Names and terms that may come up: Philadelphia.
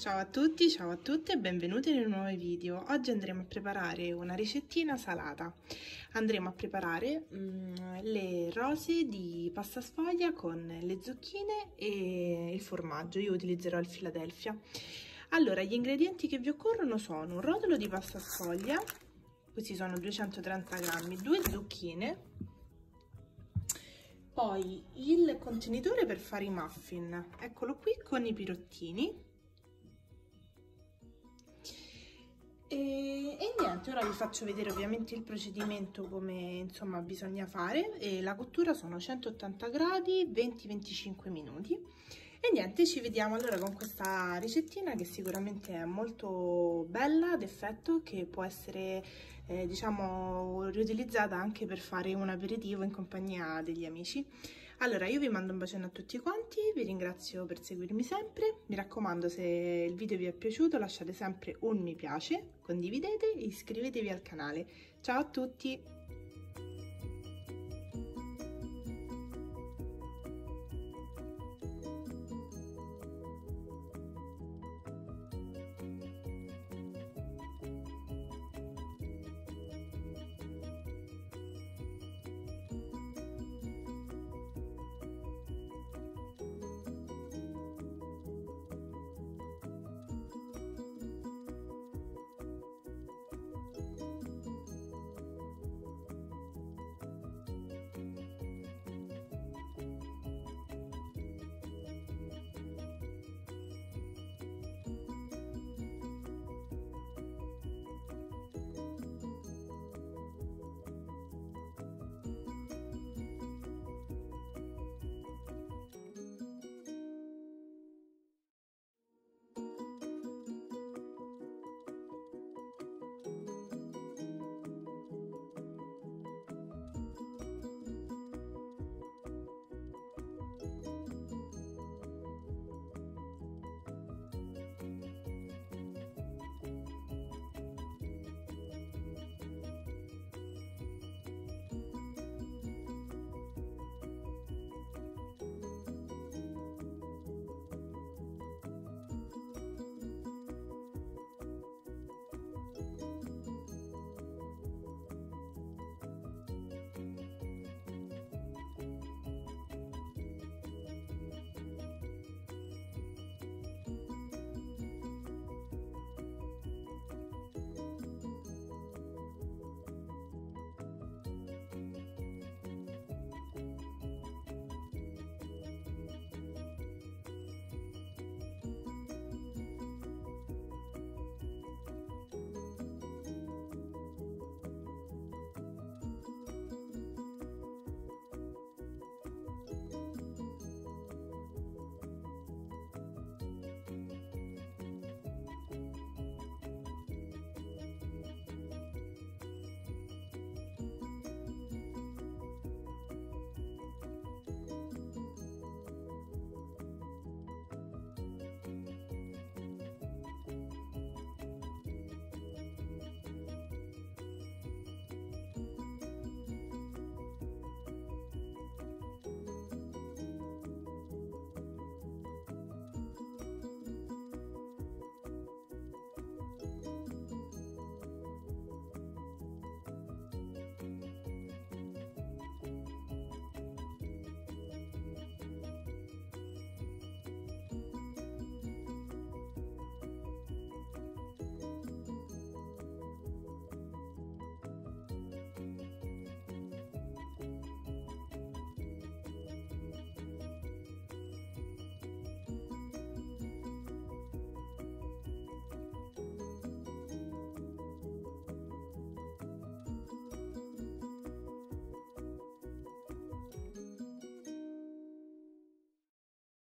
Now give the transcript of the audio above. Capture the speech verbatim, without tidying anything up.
Ciao a tutti, ciao a tutte e benvenuti nel nuovo video. Oggi andremo a preparare una ricettina salata. Andremo a preparare mm, le rose di pasta sfoglia con le zucchine e il formaggio. Io utilizzerò il Philadelphia. Allora, gli ingredienti che vi occorrono sono un rotolo di pasta sfoglia, questi sono duecentotrenta grammi, due zucchine, poi il contenitore per fare i muffin, eccolo qui con i pirottini. E, e niente, ora vi faccio vedere ovviamente il procedimento, come insomma bisogna fare. E la cottura sono centottanta gradi, venti venticinque minuti. E niente, ci vediamo allora con questa ricettina che sicuramente è molto bella d'effetto, che può essere eh, diciamo riutilizzata anche per fare un aperitivo in compagnia degli amici. Allora, io vi mando un bacione a tutti quanti, vi ringrazio per seguirmi sempre, mi raccomando, se il video vi è piaciuto lasciate sempre un mi piace, condividete e iscrivetevi al canale. Ciao a tutti!